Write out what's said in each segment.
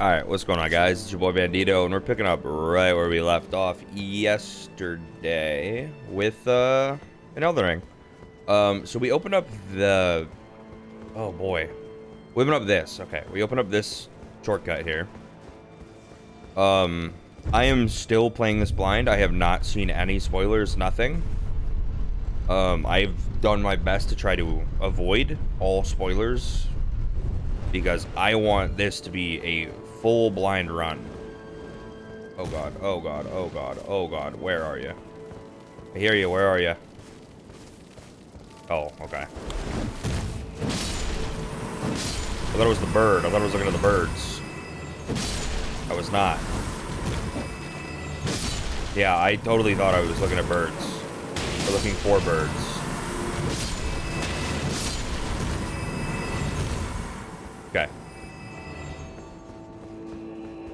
Alright, what's going on, guys? It's your boy Bandido, and we're picking up right where we left off yesterday with an Elden Ring. So we opened up the... Oh, boy. We opened up this. Okay, we opened up this shortcut here. I am still playing this blind. I have not seen any spoilers, nothing. I've done my best to try to avoid all spoilers, because I want this to be a full blind run. Oh god, oh god, oh god, oh god, where are you? I hear you, where are you? Oh, okay. I thought it was the bird, I thought I was looking at the birds. I was not. Yeah, I totally thought I was looking at birds. Or looking for birds. Okay.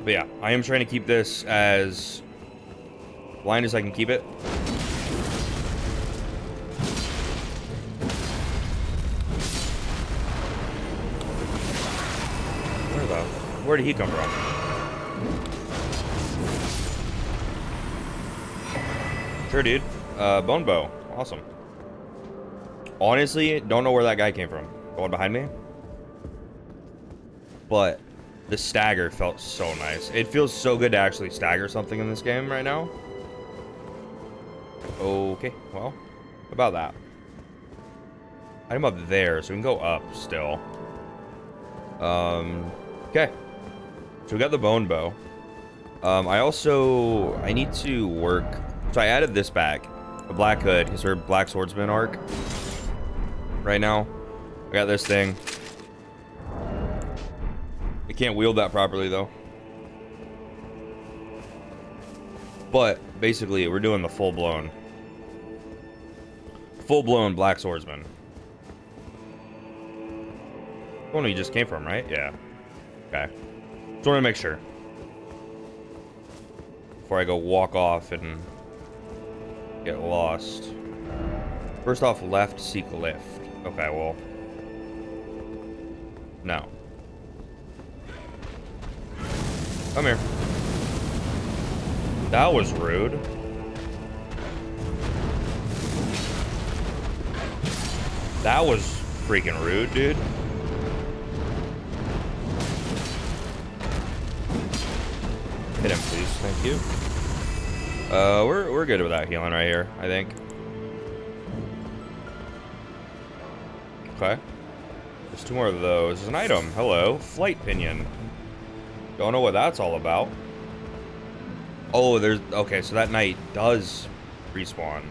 But yeah, I am trying to keep this as blind as I can keep it. Where did he come from? Sure, dude. Bone bow. Awesome. Honestly, don't know where that guy came from. The one behind me? But the stagger felt so nice. It feels so good to actually stagger something in this game right now. Okay, well, about that. I'm up there, so we can go up still. Okay. So we got the bone bow. I need to work. So I added this back. The Black Hood is her Black Swordsman arc. Right now. I got this thing. I can't wield that properly though. But basically we're doing the full blown Black Swordsman. The one we just came from, right? Yeah. Okay. Just want to make sure. Before I go walk off and get lost. First off, left, seek lift. Okay, well. No. Come here. That was rude. That was freaking rude, dude. Hit him, please. Thank you. We're good without healing right here, I think. Okay. There's two more of those. There's an item. Hello. Flight pinion. Don't know what that's all about. Oh, there's... Okay, so that knight does respawn.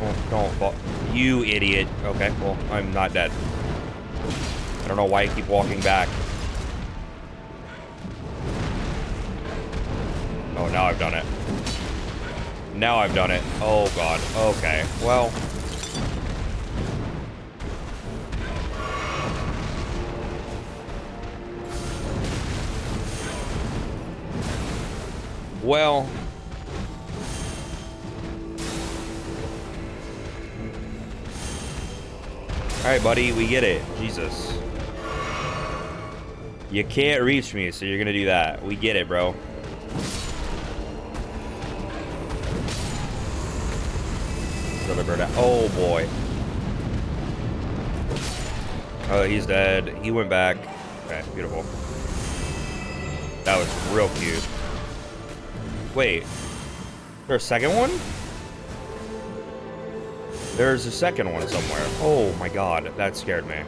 Oh, don't fall. You idiot. Okay, well, I'm not dead. I don't know why I keep walking back. Oh, now I've done it. Now I've done it. Oh, God. Okay. Well. Well. All right, buddy. We get it. Jesus. You can't reach me, so you're gonna do that. We get it, bro. Another bird out. Oh boy. Oh, he's dead. He went back. Okay, beautiful. That was real cute. Wait. There's a second one? There's a second one somewhere. Oh my god, that scared me.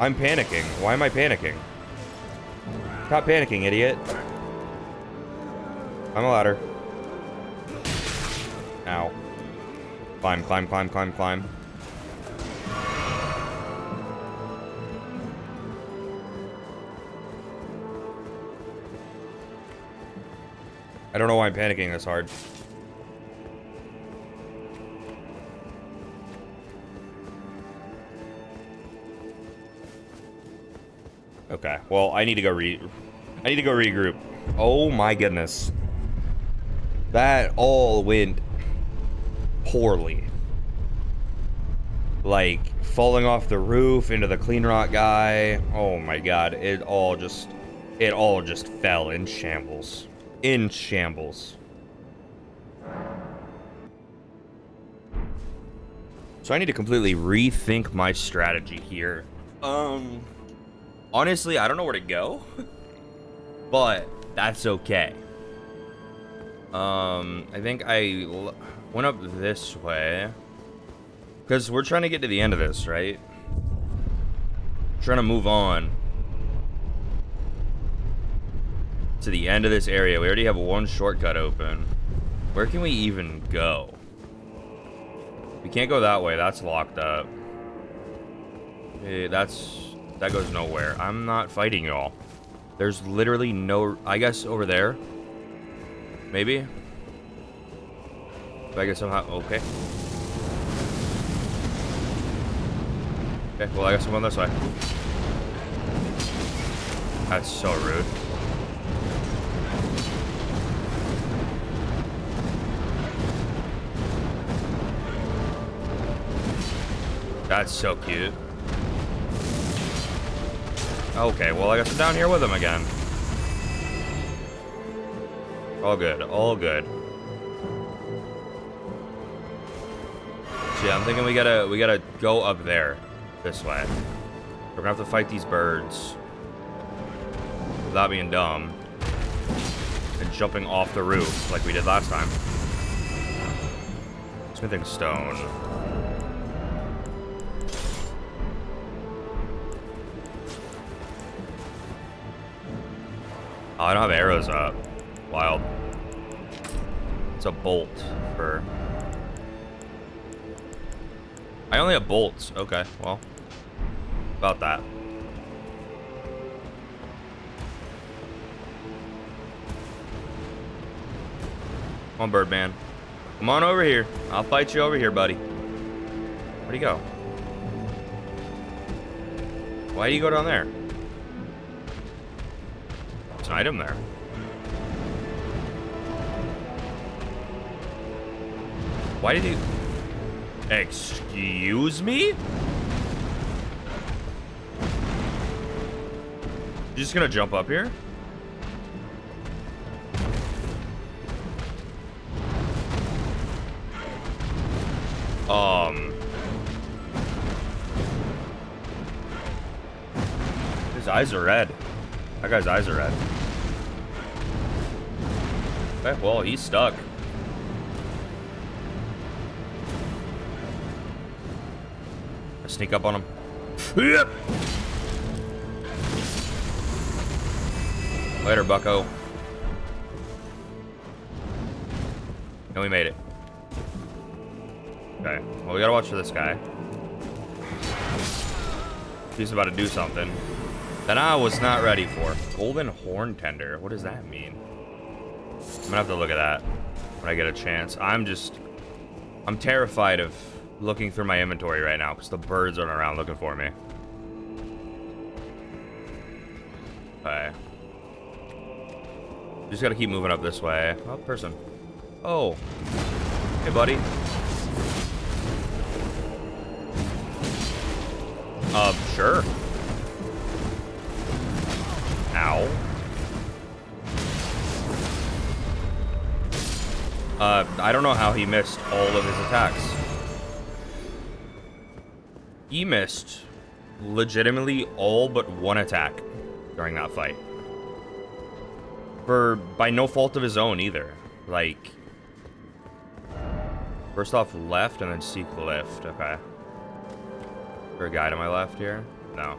I'm panicking. Why am I panicking? Stop panicking, idiot. Climb a ladder. Ow. Climb, climb, climb, climb, climb. I don't know why I'm panicking this hard. Okay, well, I need to go regroup. Oh my goodness. That all went poorly. like falling off the roof into the clean rock guy. Oh my god, it all just fell in shambles. In shambles. So I need to completely rethink my strategy here. Honestly, I don't know where to go, but that's okay. I think I went up this way because we're trying to get to the end of this, right? I'm trying to move on to the end of this area. We already have one shortcut open. Where can we even go? We can't go that way. That's locked up. Hey, that goes nowhere. I'm not fighting y'all. There's literally no... I guess over there. Maybe. If I guess somehow... Okay. Okay, well, I guess I'm on this way. That's so rude. That's so cute. Okay, well, I guess I'm down here with him again. All good, all good. So yeah, I'm thinking we gotta go up there this way. We're gonna have to fight these birds without being dumb and jumping off the roof like we did last time. Smithing stone. Oh, I don't have arrows up. Wild. It's a bolt for... I only have bolts. Okay, well. About that. Come on, Birdman. Come on over here. I'll fight you over here, buddy. Where'd he go? Why'd he go down there? An item there. Why did you... Excuse me? You're just gonna jump up here? His eyes are red. That guy's eyes are red. Okay, well, he's stuck. I sneak up on him. Yep. Later, bucko. And we made it. Okay, well, we gotta watch for this guy. He's about to do something that I was not ready for. Golden horn tender, what does that mean? I'm gonna have to look at that when I get a chance. I'm terrified of looking through my inventory right now because the birds aren't around looking for me. Okay. Just gotta keep moving up this way. Oh, person. Oh. Hey, buddy. Sure. Ow. I don't know how he missed all of his attacks. He missed legitimately all but one attack during that fight. By no fault of his own either. Like, first off left and then seek lift, okay. Is there a guy to my left here? No.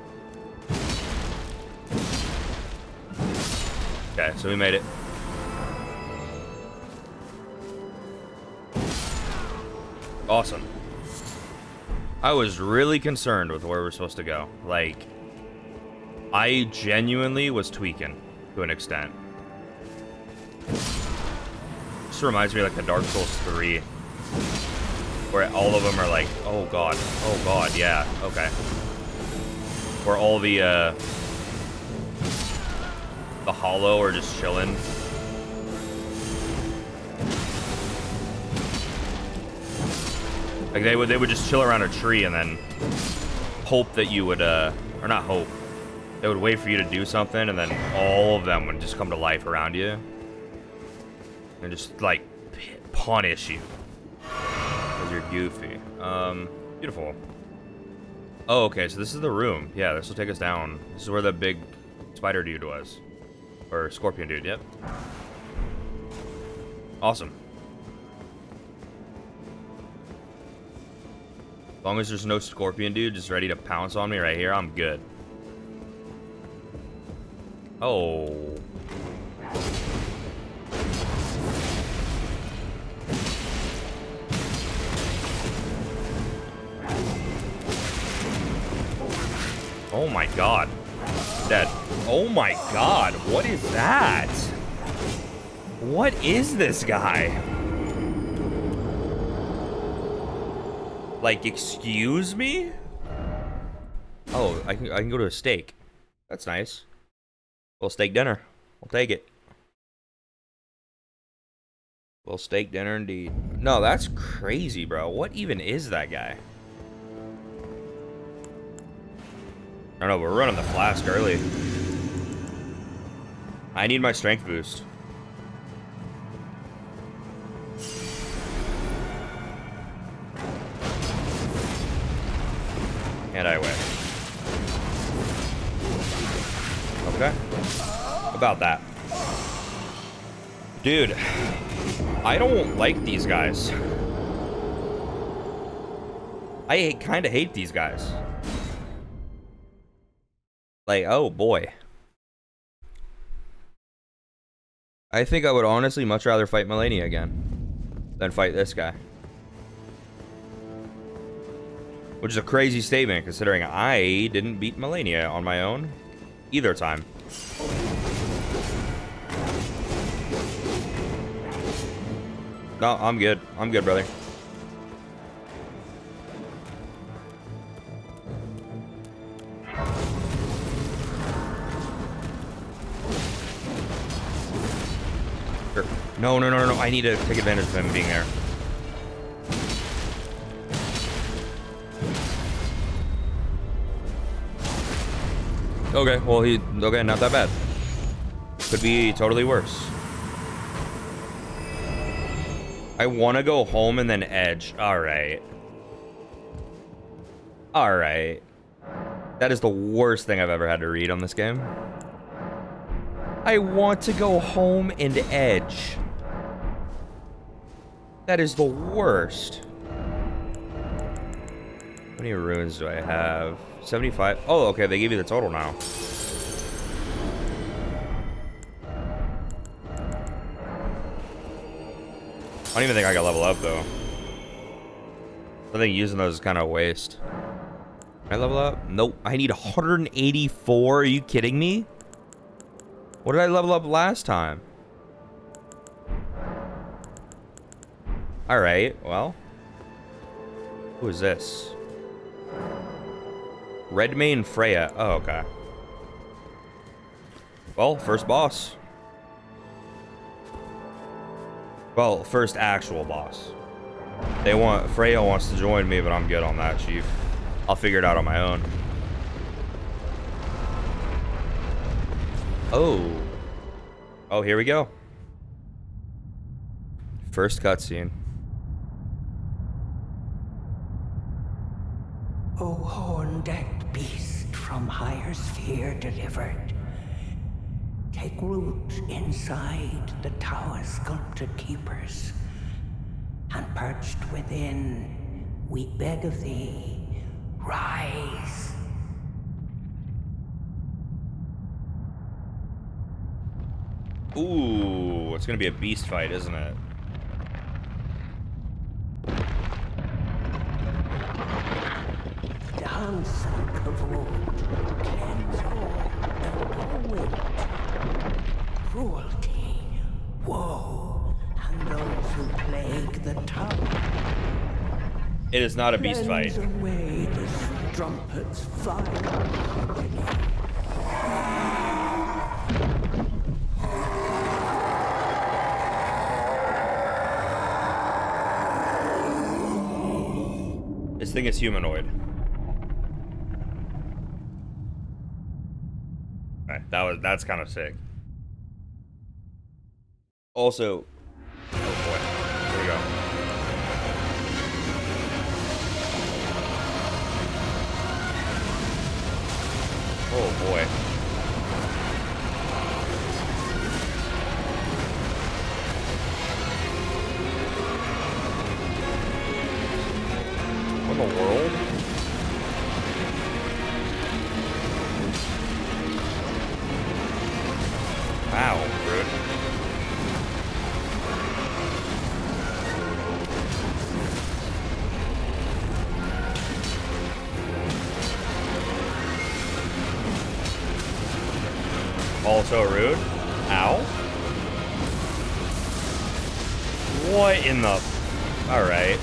Okay, so we made it. Awesome. I was really concerned with where we're supposed to go. Like, I genuinely was tweaking to an extent. This reminds me of like the Dark Souls 3, where all of them are like, oh god, yeah, okay. Where all the hollow are just chilling. Like they would just chill around a tree and then hope that you would, or not hope. They would wait for you to do something, and then all of them would just come to life around you, and just like punish you because you're goofy. Beautiful. Oh, okay. So this is the room. Yeah, this will take us down. This is where the big spider dude was, or scorpion dude. Yep. Awesome. As long as there's no scorpion dude just ready to pounce on me right here, I'm good. Oh. Oh my god. That. Oh my god. What is that? What is this guy? Like, excuse me? Oh, I can go to a steak. That's nice. Little steak dinner. We'll take it. Little steak dinner indeed. No, that's crazy, bro. What even is that guy? I don't know, we're running the flask early. I need my strength boost. And I win. Okay. About that. Dude, I don't like these guys. I kind of hate these guys. Like, oh boy. I think I would honestly much rather fight Malenia again than fight this guy. Which is a crazy statement considering I didn't beat Malenia on my own. Either time. No, I'm good. I'm good, brother. Sure. No. I need to take advantage of him being there. Okay, well, okay, not that bad. Could be totally worse. I want to go home and then edge. All right. That is the worst thing I've ever had to read on this game. I want to go home and edge. That is the worst. How many runes do I have? 75. Oh, okay. They give you the total now. I don't even think I can level up, though. I think using those is kind of a waste. Can I level up? Nope. I need 184. Are you kidding me? What did I level up last time? All right. Well. Who is this? Redmane Freyja. Oh, okay. Well, first boss. Well, first actual boss. Freyja wants to join me, but I'm good on that, Chief. I'll figure it out on my own. Oh. Oh, here we go. First cutscene. O horn-decked beast from higher sphere delivered, take root inside the tower's sculpted keepers, and perched within, we beg of thee, rise. Ooh, it's gonna be a beast fight, isn't it? Cruelty, woe, and those who plague the tower. It is not a beast fight. Cleanse away the strumpet's fire. This thing is humanoid. Alright, that's kind of sick. Also, oh boy, here we go. Oh boy. What in the world? Wow, dude. Also rude. Ow. What in the... Alright.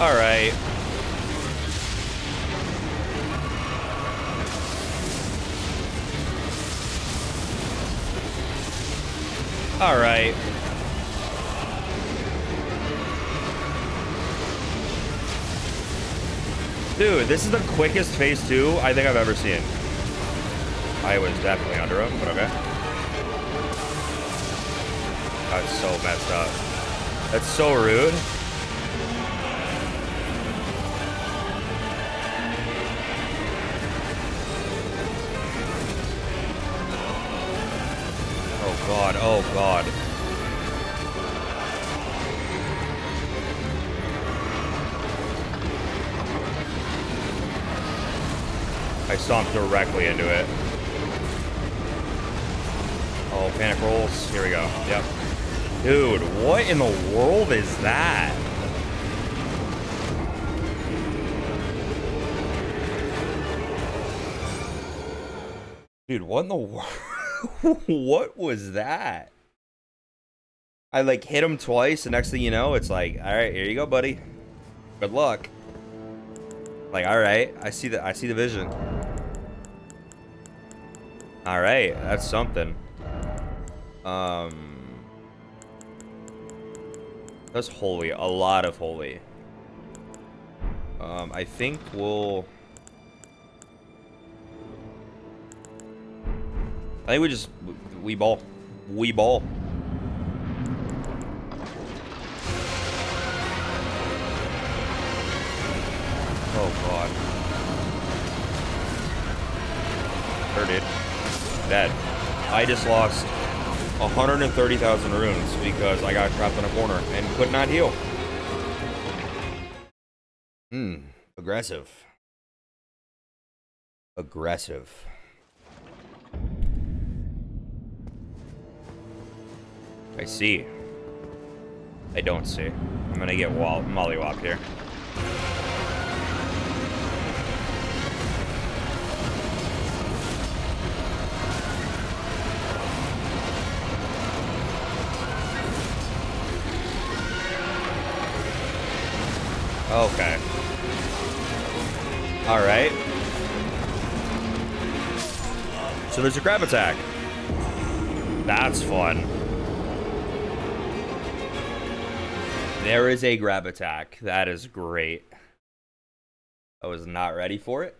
Alright. Alright. Dude, this is the quickest phase 2 I think I've ever seen. I was definitely under him, but okay. That's so messed up. That's so rude. Oh god, oh god. I stomped directly into it. Oh, panic rolls. Here we go. Yep. Dude, what in the world is that? Dude, what in the world? What was that? I like hit him twice. The next thing you know, it's like, all right, here you go, buddy. Good luck. Like, all right, I see the vision. All right, that's something. That's holy, a lot of holy. I think we'll... I think we just... We ball. We ball. Oh, God. Hurt it. Dead. I just lost 130,000 runes because I got trapped in a corner and could not heal. Aggressive. Aggressive. I see. I don't see. I'm gonna get mollywopped here. Okay. All right. So there's a grab attack. That's fun. There is a grab attack. That is great. I was not ready for it.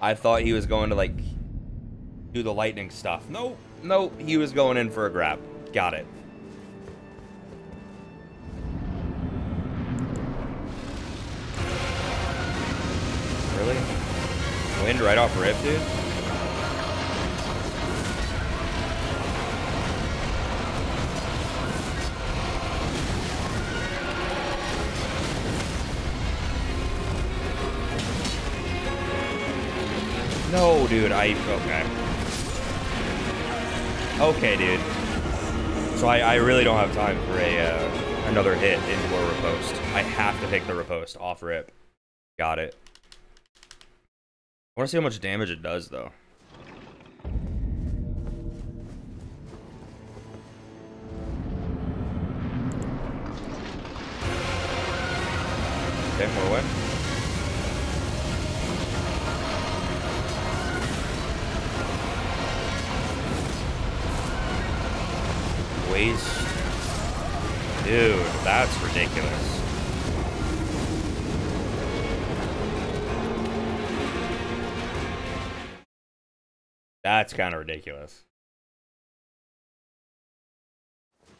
I thought he was going to, like, do the lightning stuff. Nope. Nope. He was going in for a grab. Got it. Really? Wind right off rip, dude? No, dude, okay, dude. So I really don't have time for a another hit into a riposte. I have to pick the riposte off rip. Got it. I want to see how much damage it does, though. Okay, more away. Waste. Dude, that's ridiculous. That's kind of ridiculous.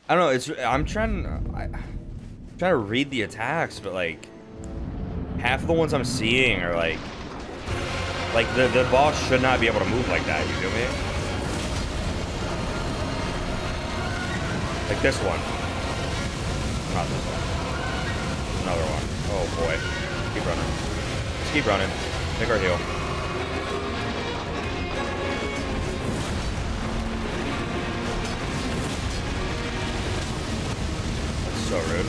I don't know. It's I'm trying to read the attacks, but like half of the ones I'm seeing are like the boss should not be able to move like that. You feel me? Like this one. Not this one. Another one. Oh boy. Keep running. Just keep running. Take our heal. So rude.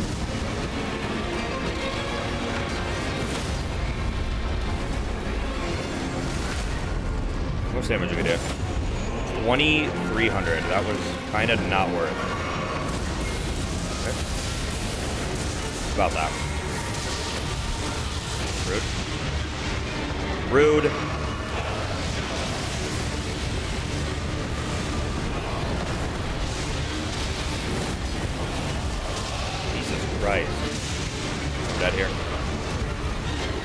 How much damage did we do? 2,300. That was kind of not worth it. Okay. About that. Rude. Rude. Right. I'm dead here.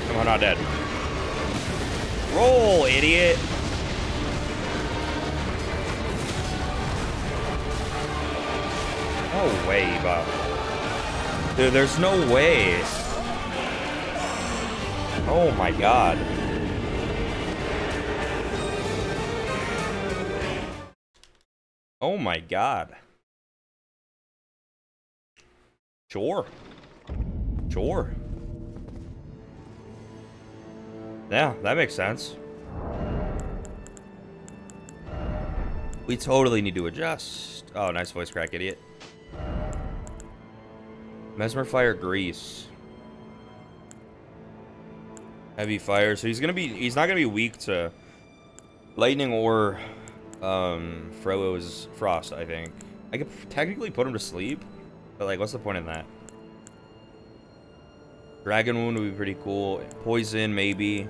Come on, not dead. Roll, idiot! No way, Bob. Dude, there's no way. Oh my god. Oh my god. Sure. Sure. Yeah, that makes sense. We totally need to adjust. Oh, nice voice crack, idiot. Mesmer fire grease. Heavy fire. So he's not gonna be weak to lightning or Fro's frost, I think. I could technically put him to sleep. But, like, what's the point in that? Dragon wound would be pretty cool. Poison, maybe.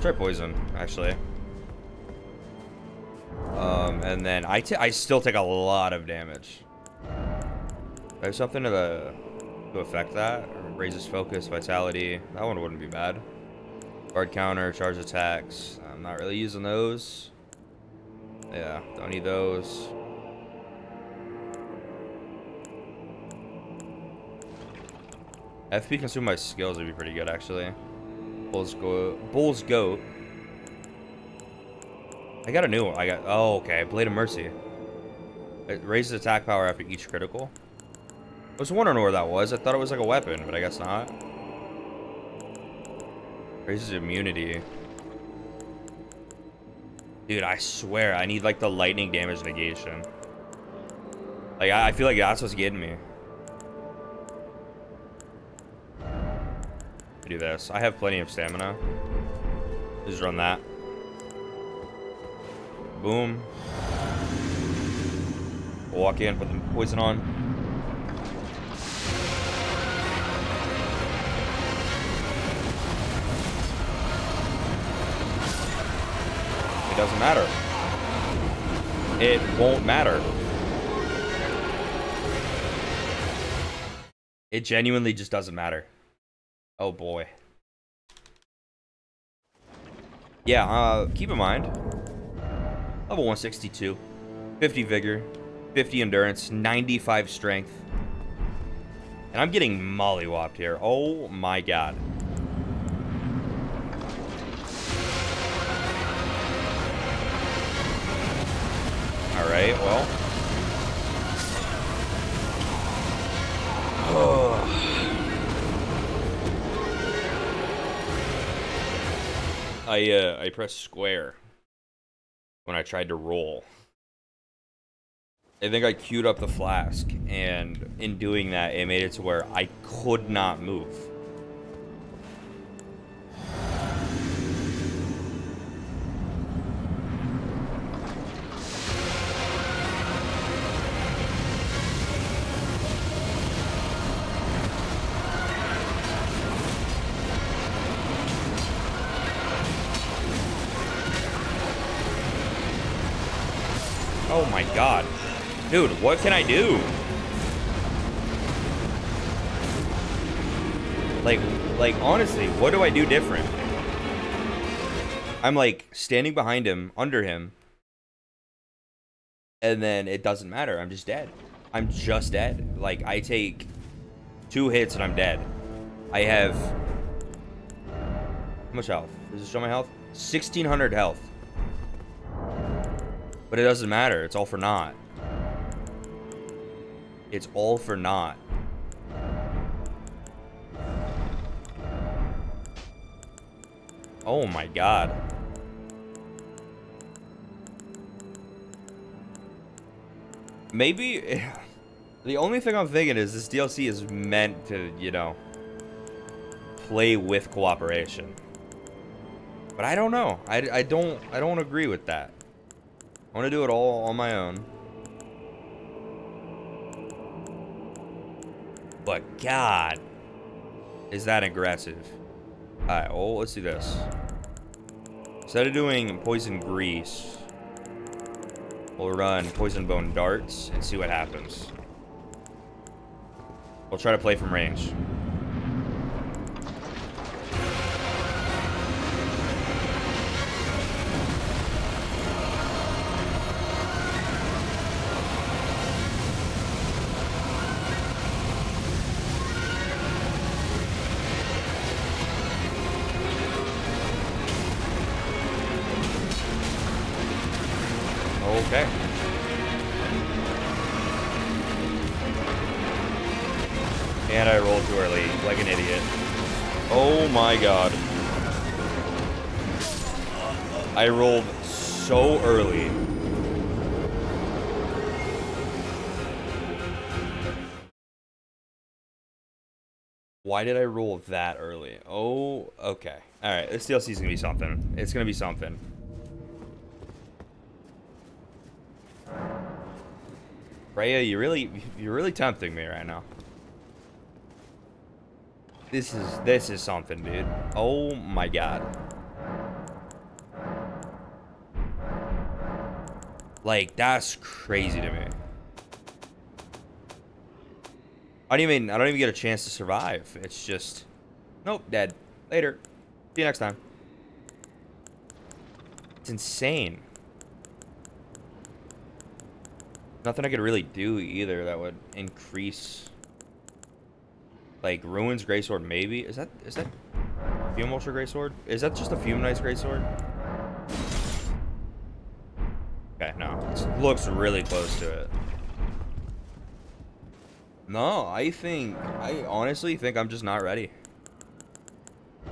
Try poison, actually. And then I still take a lot of damage. There's something to affect that. Or raises focus, vitality. That one wouldn't be bad. Guard counter, charge attacks. I'm not really using those. Yeah, don't need those. FP consume my skills would be pretty good, actually. Bull's goat. I got a new one. Oh, okay. Blade of Mercy. It raises attack power after each critical. I was wondering where that was. I thought it was like a weapon, but I guess not. Raises immunity. Dude, I swear. I need, like, the lightning damage negation. Like, I feel like that's what's getting me. Do this. I have plenty of stamina. Just run that. Boom. Walk in, put the poison on. It doesn't matter. It won't matter. It genuinely just doesn't matter. Oh boy. Yeah, keep in mind. Level 162. 50 vigor. 50 endurance. 95 strength. And I'm getting mollywopped here. Oh my god. Alright, well. Oh. I pressed square when I tried to roll. I think I queued up the flask, and in doing that, it made it to where I could not move. Oh my god. Dude, what can I do? Like honestly, what do I do different? I'm like standing behind him, under him, and then it doesn't matter. I'm just dead. I'm just dead. Like, I take 2 hits and I'm dead. I have... how much health? Does it show my health? 1,600 health. But it doesn't matter. It's all for naught. It's all for naught. Oh my god. Maybe... the only thing I'm thinking is this DLC is meant to, you know, play with cooperation. But I don't know. I don't agree with that. I want to do it all on my own. But god, is that aggressive. Alright, well, let's do this. Instead of doing poison grease, we'll run poison bone darts and see what happens. We'll try to play from range. I rolled so early. Why did I roll that early? Oh, okay. All right, this DLC is gonna be something. It's gonna be something. Freyja, you're really tempting me right now. This is something, dude. Oh my god. Like, that's crazy to me. I don't even get a chance to survive. It's just, nope, dead. Later. See you next time. It's insane. Nothing I could really do either that would increase. Like, Ruins Greysword, maybe? Is that Fume Ultra Greysword? Is that just a Fume Knight's Greysword? Okay, no. It looks really close to it. No, I honestly think I'm just not ready.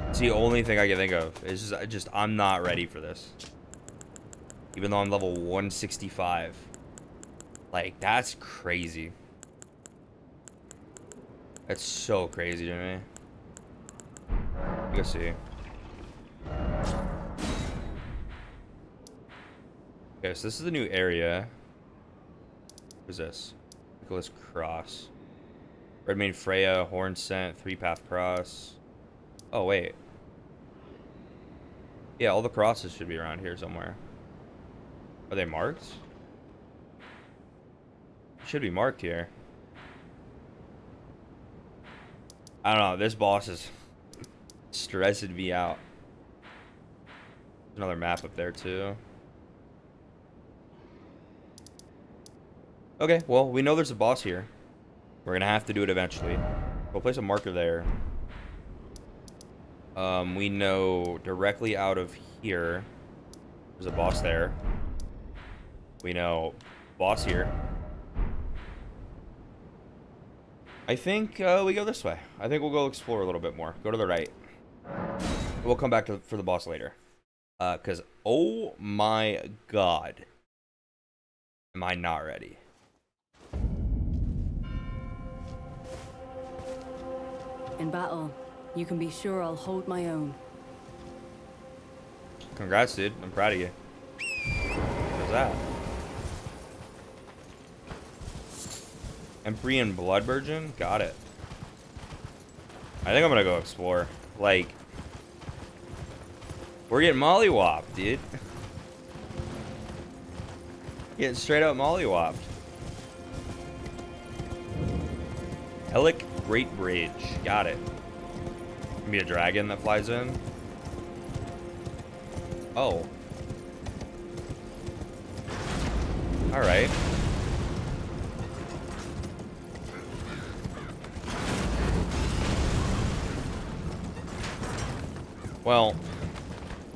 It's the only thing I can think of. It's just, I'm not ready for this. Even though I'm level 165. Like, that's crazy. That's so crazy to me. You'll see. Okay, so this is the new area. What is this? Nicholas Cross. Redmane Freyja, Horn Scent, 3-Path Cross. Oh, wait. Yeah, all the crosses should be around here somewhere. Are they marked? It should be marked here. I don't know. This boss is stressing me out. There's another map up there, too. Okay, well, we know there's a boss here. We're gonna have to do it eventually. We'll place a marker there. We know directly out of here, there's a boss there. We know boss here. I think we go this way. I think we'll go explore a little bit more. Go to the right. We'll come back for the boss later. 'Cause, oh my god. Am I not ready? In battle, you can be sure I'll hold my own. Congrats, dude. I'm proud of you. How's that? Emprey and Bloodburgeon? Got it. I think I'm gonna go explore. Like, we're getting mollywopped, dude. Getting straight up mollywopped. Helic Great Bridge. Got it. Can be a dragon that flies in. Oh. Alright. Well,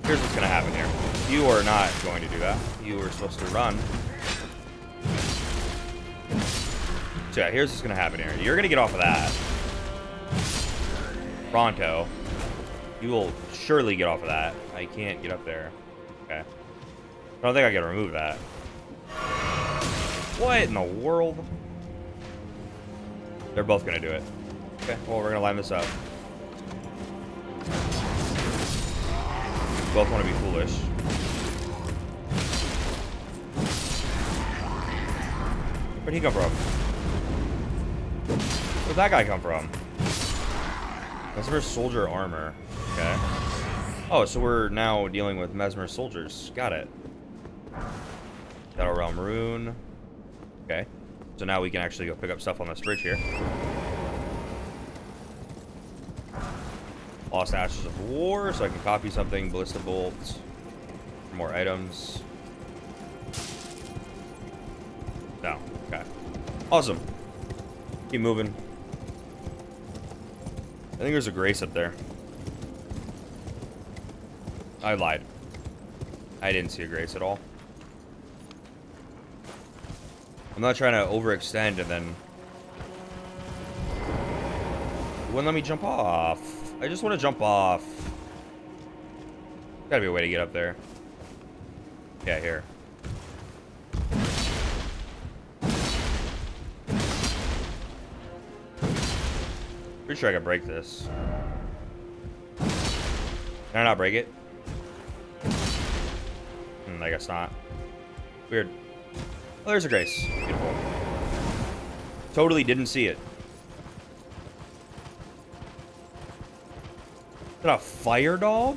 here's what's going to happen here. You are not going to do that. You were supposed to run. So yeah, here's what's going to happen here. You're going to get off of that. Pronto. You will surely get off of that. I can't get up there. Okay. I don't think I can remove that. What in the world? They're both going to do it. Okay, well, we're going to line this up. Both want to be foolish. Where'd he come from? Where'd that guy come from? Mesmer soldier armor. Okay. Oh, so we're now dealing with Mesmer soldiers. Got it. Shadow Realm rune. Okay. So now we can actually go pick up stuff on this bridge here. Lost Ashes of War, so I can copy something. Ballista Bolt. More items. No. Okay. Awesome. Keep moving. I think there's a grace up there. I lied. I didn't see a grace at all. I'm not trying to overextend and then... It wouldn't let me jump off. I just want to jump off. Gotta be a way to get up there. Yeah, here. Pretty sure I can break this. Can I not break it? I guess not. Weird. Oh, there's a grace. Beautiful. Totally didn't see it. Is that a fire dog?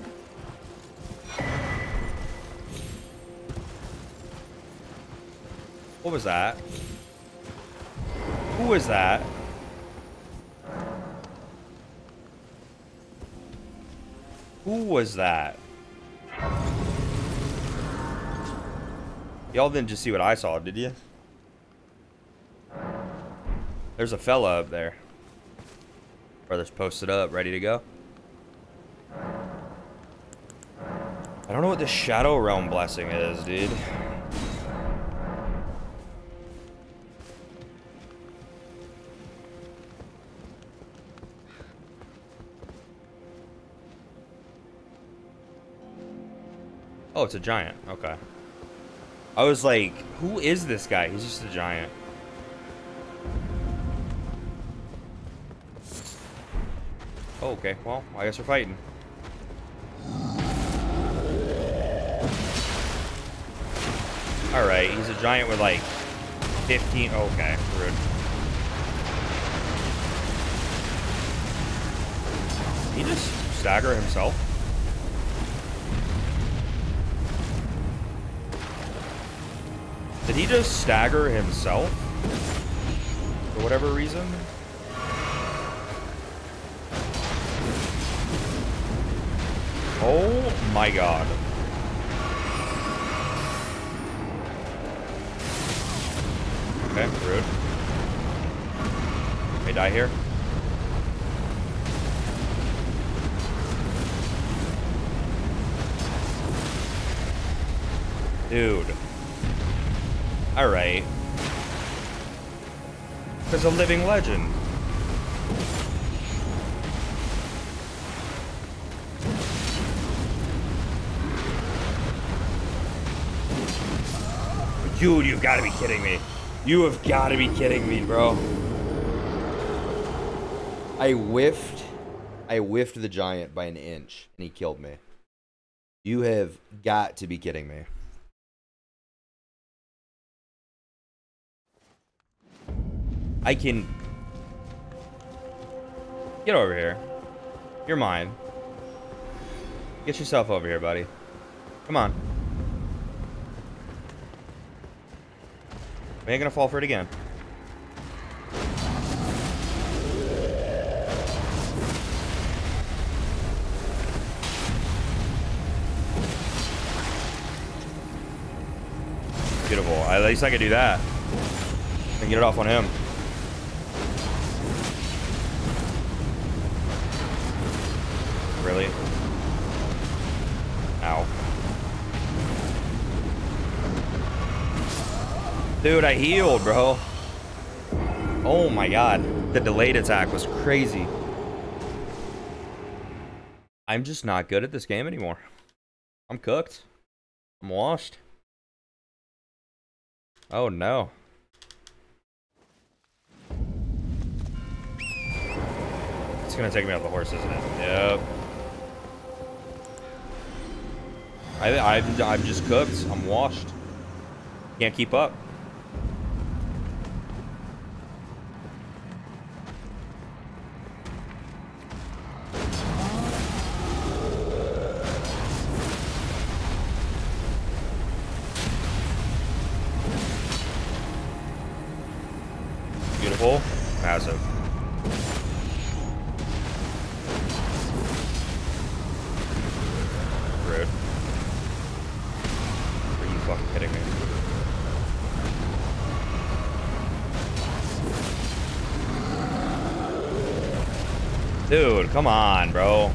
What was that? Who was that? Who was that? Y'all didn't just see what I saw, did you? There's a fella up there. Brother's posted up, ready to go. I don't know what the Shadow Realm blessing is, dude. Oh, it's a giant. Okay. I was like, who is this guy? He's just a giant. Oh, okay, well, I guess we're fighting. Alright, he's a giant with like 15. Okay, rude. Did he just stagger himself? Did he just stagger himself? For whatever reason? Oh my god. Okay, rude. May I die here? Dude. Alright. There's a living legend. Dude, you've got to be kidding me. You have got to be kidding me, bro. I whiffed the giant by an inch, and he killed me. You have got to be kidding me. I can... Get over here. You're mine. Get yourself over here, buddy. Come on. We ain't gonna fall for it again. Beautiful. At least I could do that. I can get it off on him. Really? Ow. Dude, I healed, bro. Oh my god. The delayed attack was crazy. I'm just not good at this game anymore. I'm cooked. I'm washed. Oh no. It's gonna take me off the horse, isn't it? Yep. I'm just cooked. I'm washed. Can't keep up. Beautiful. Passive. Rude. Are you fucking kidding me? Dude, come on, bro.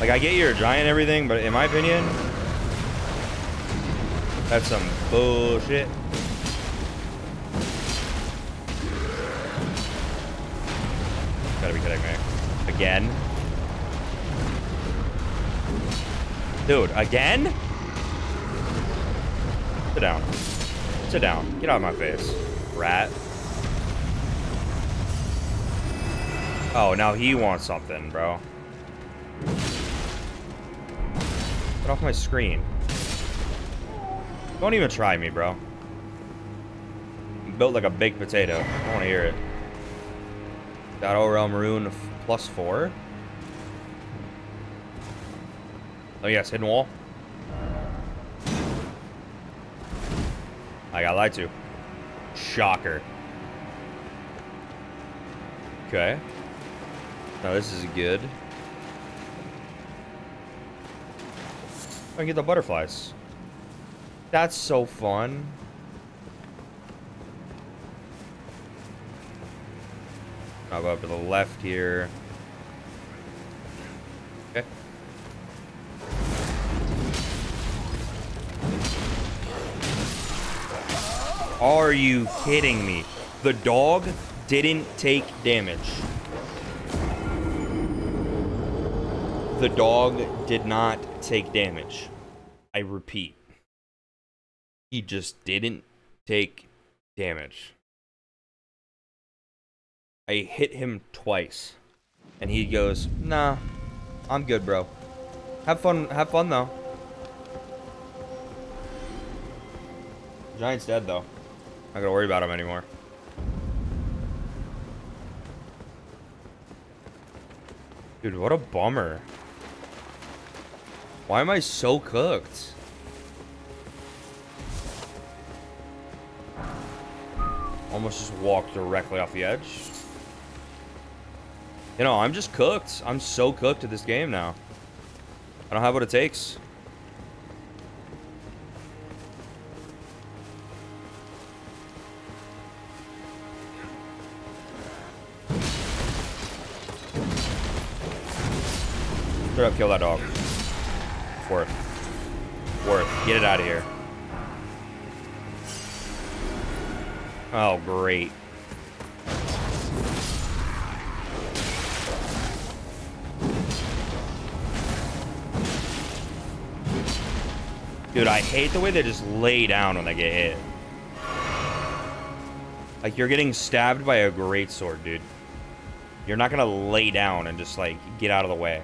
Like, I get you're a giant and everything, but in my opinion, that's some bullshit. Gotta be kidding me. Again? Dude, again? Sit down. Sit down. Get out of my face, rat. Oh, now he wants something, bro. Get off my screen. Don't even try me, bro. I'm built like a baked potato. I don't want to hear it. Battle Realm Rune +4. Oh, yes, hidden wall. I got lied to. Shocker. Okay. Now, this is good. I can get the butterflies. That's so fun. I'll go up to the left here. Okay. Are you kidding me? The dog didn't take damage. The dog did not take damage. I repeat. He just didn't take damage. I hit him twice. And he goes, nah, I'm good, bro. Have fun though. Giant's dead though. Not gonna worry about him anymore. Dude, what a bummer. Why am I so cooked? Almost just walked directly off the edge. You know, I'm just cooked. I'm so cooked at this game now. I don't have what it takes. Straight up kill that dog. Worth. Get it out of here. Oh, great. Dude, I hate the way they just lay down when they get hit. Like, you're getting stabbed by a greatsword, dude. You're not gonna lay down and just, like, get out of the way.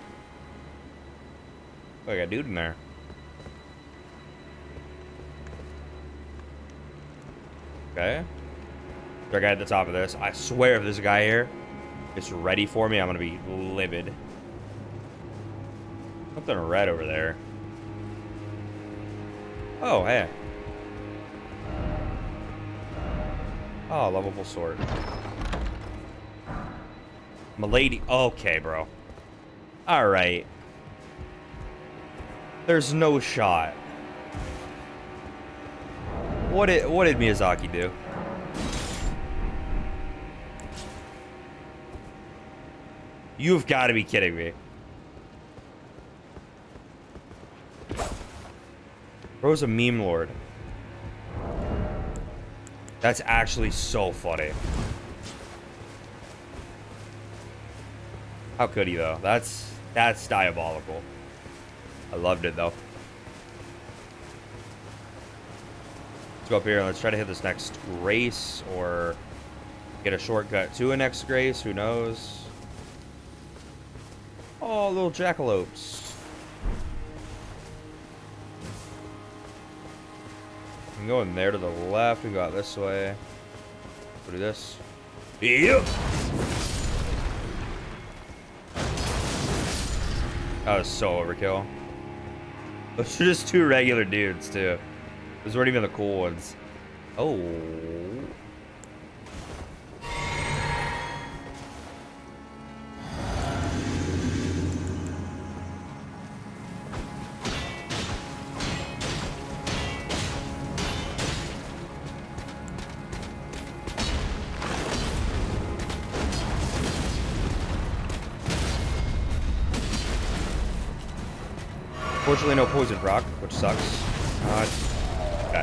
I got a dude in there. Okay. There's a guy at the top of this. I swear if this guy here is ready for me, I'm going to be livid. Something red over there. Oh, hey. Oh, lovable sword. Milady. Okay, bro. Alright. There's no shot. What did Miyazaki do? You've got to be kidding me. Bro's a meme lord. That's actually so funny. How could he though? That's diabolical. I loved it though. Let's go up here and let's try to hit this next grace or get a shortcut to a next grace. Who knows? Oh, little jackalopes. I'm going there to the left. We got this way. We'll do this. Yep. That was so overkill. Those are just two regular dudes, too. Those weren't even the cool ones. Oh. Unfortunately, no poison rock, which sucks. Okay.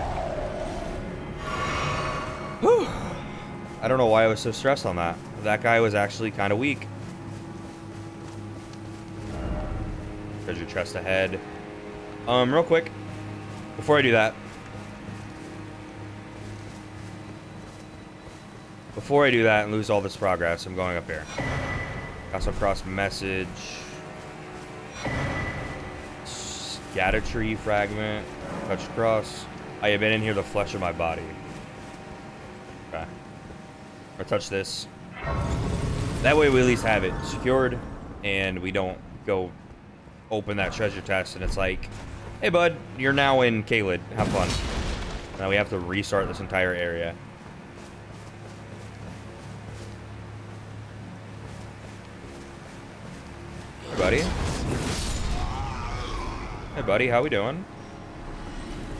Whew. I don't know why I was so stressed on that. That guy was actually kind of weak. Treasure chest ahead. Real quick, before I do that. Before I do that and lose all this progress, I'm going up here. Castle cross message. Data tree fragment, touch cross. I have been in here the flesh of my body. Okay. Or touch this. That way we at least have it secured and we don't go open that treasure chest and it's like, hey bud, you're now in Kaelid. Have fun. Now we have to restart this entire area. Hey buddy. Hey buddy, how we doing?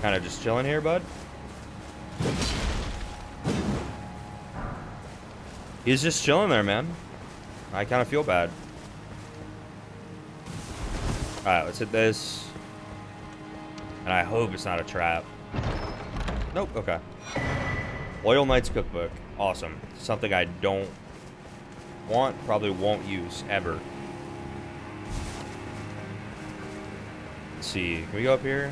Kind of just chilling here, bud. He's just chilling there, man. I kind of feel bad. All right, let's hit this. And I hope it's not a trap. Nope, okay. Loyal Knight's Cookbook, awesome. Something I don't want, probably won't use ever. See, can we go up here?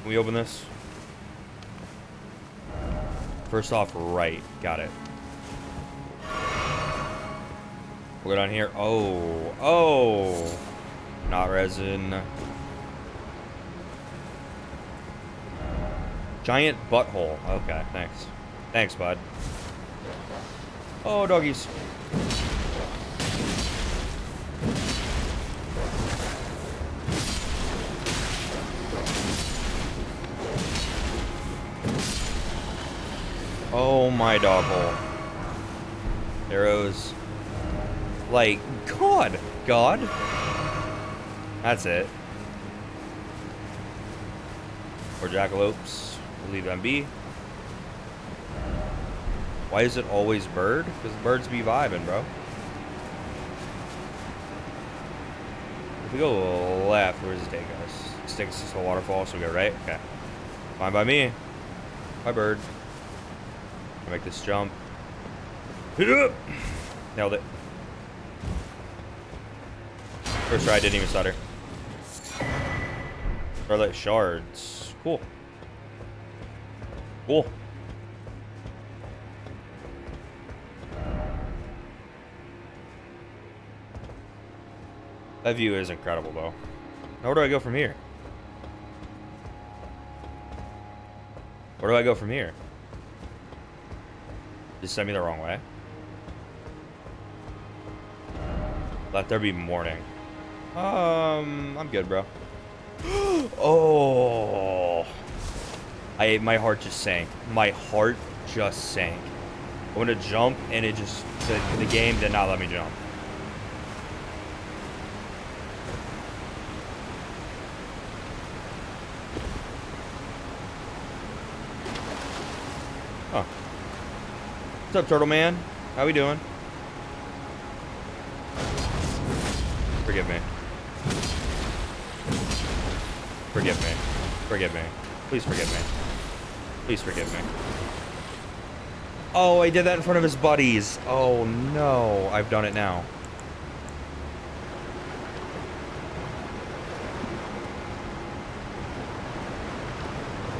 Can we open this? First off, right. Got it. We'll go down here. Oh, oh, not resin. Giant butthole. Okay, thanks. Thanks, bud. Oh, doggies. Oh my dog hole. Arrows. Like, God. God. That's it. Or jackalopes. We'll leave them be. Why is it always bird? Because birds be vibing, bro. If we go left, where does it take us? This takes us to the waterfall, so we go right? Okay. Fine by me. Bye, bird. Make this jump. Nailed it. First try, I didn't even stutter. Starlight shards. Cool. Cool. That view is incredible, though. Now, where do I go from here? Where do I go from here? Just sent me the wrong way. Let there be morning. I'm good, bro. Oh, my heart just sank. My heart just sank. I want to jump, and it just the game did not let me jump. Oh. What's up, Turtle Man? How we doing? Forgive me. Forgive me. Forgive me. Please forgive me. Please forgive me. Oh, I did that in front of his buddies. Oh, no. I've done it now.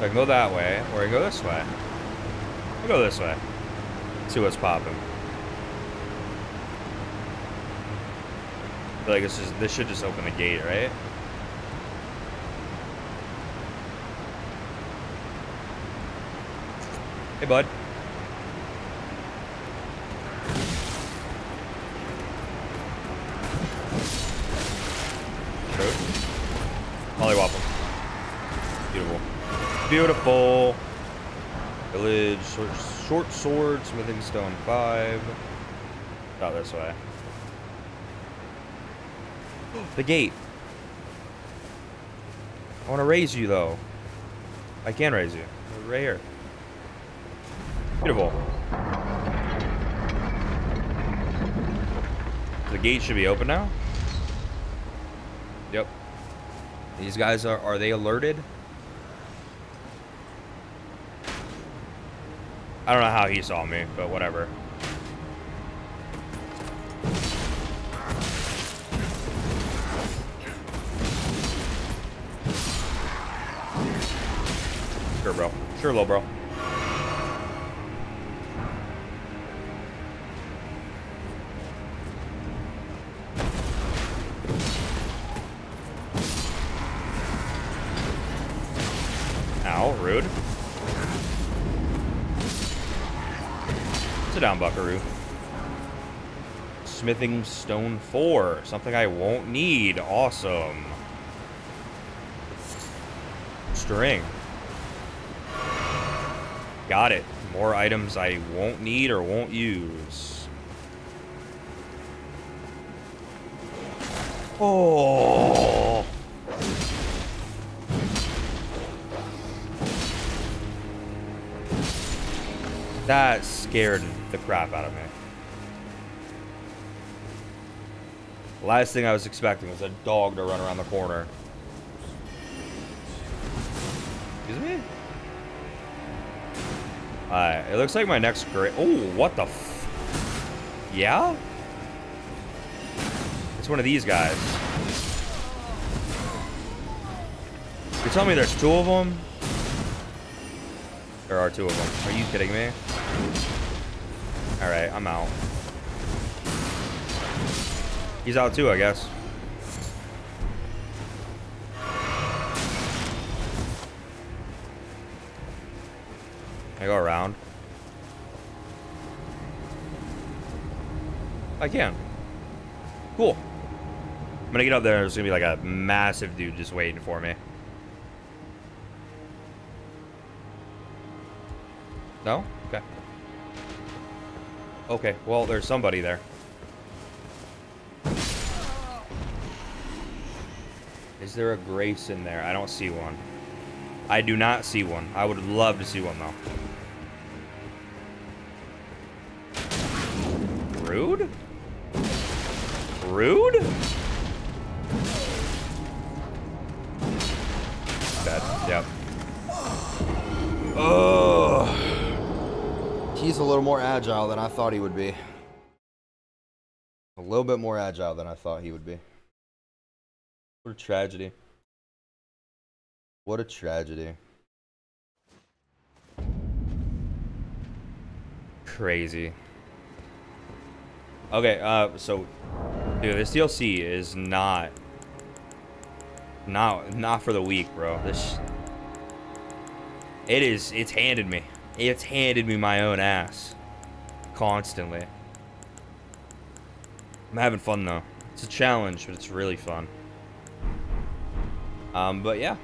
I can go that way, or I can go this way. I'll go this way. See what's popping. I feel like it's just, this should just open the gate, right? Hey, bud. Hollywobble. Beautiful. Beautiful. Village, short sword, smithing stone 5. Out this way. The gate. I want to raise you, though. I can raise you. Right here. Beautiful. The gate should be open now? Yep. These guys are they alerted? I don't know how he saw me, but whatever. Sure, bro. Sure, little bro. Down, buckaroo. Smithing stone 4, something I won't need. Awesome. String. Got it. More items I won't need or won't use. Oh. That scared the crap out of me. The last thing I was expecting was a dog to run around the corner. Excuse me? Alright, it looks like my next grade. Oh, what the f. Yeah? It's one of these guys. You tell me there's 2 of them? There are 2 of them. Are you kidding me? All right, I'm out. He's out too, I guess. Can I go around? I can. Cool. I'm gonna get up there and there's gonna be like a massive dude just waiting for me. No? Okay. Okay, well, there's somebody there. Is there a Grace in there? I don't see one. I do not see one. I would love to see one, though. Rude? Rude? Dead. Yep. Oh. He's a little more agile than I thought he would be. A little bit more agile than I thought he would be. What a tragedy. What a tragedy. Crazy. Okay, so dude, this DLC is not for the weak, bro. This it's handed me. It's handed me my own ass. Constantly. I'm having fun, though. It's a challenge, but it's really fun. But, yeah.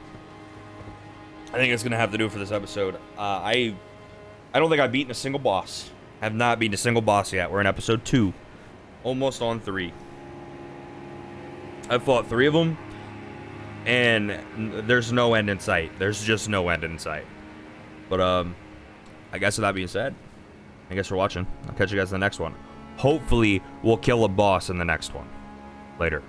I think it's going to have to do it for this episode. I don't think I've beaten a single boss. I have not beaten a single boss yet. We're in episode 2. Almost on 3. I've fought 3 of them. And there's no end in sight. There's just no end in sight. But, I guess with that being said, I guess we're watching. I'll catch you guys in the next one. Hopefully, we'll kill a boss in the next one. Later.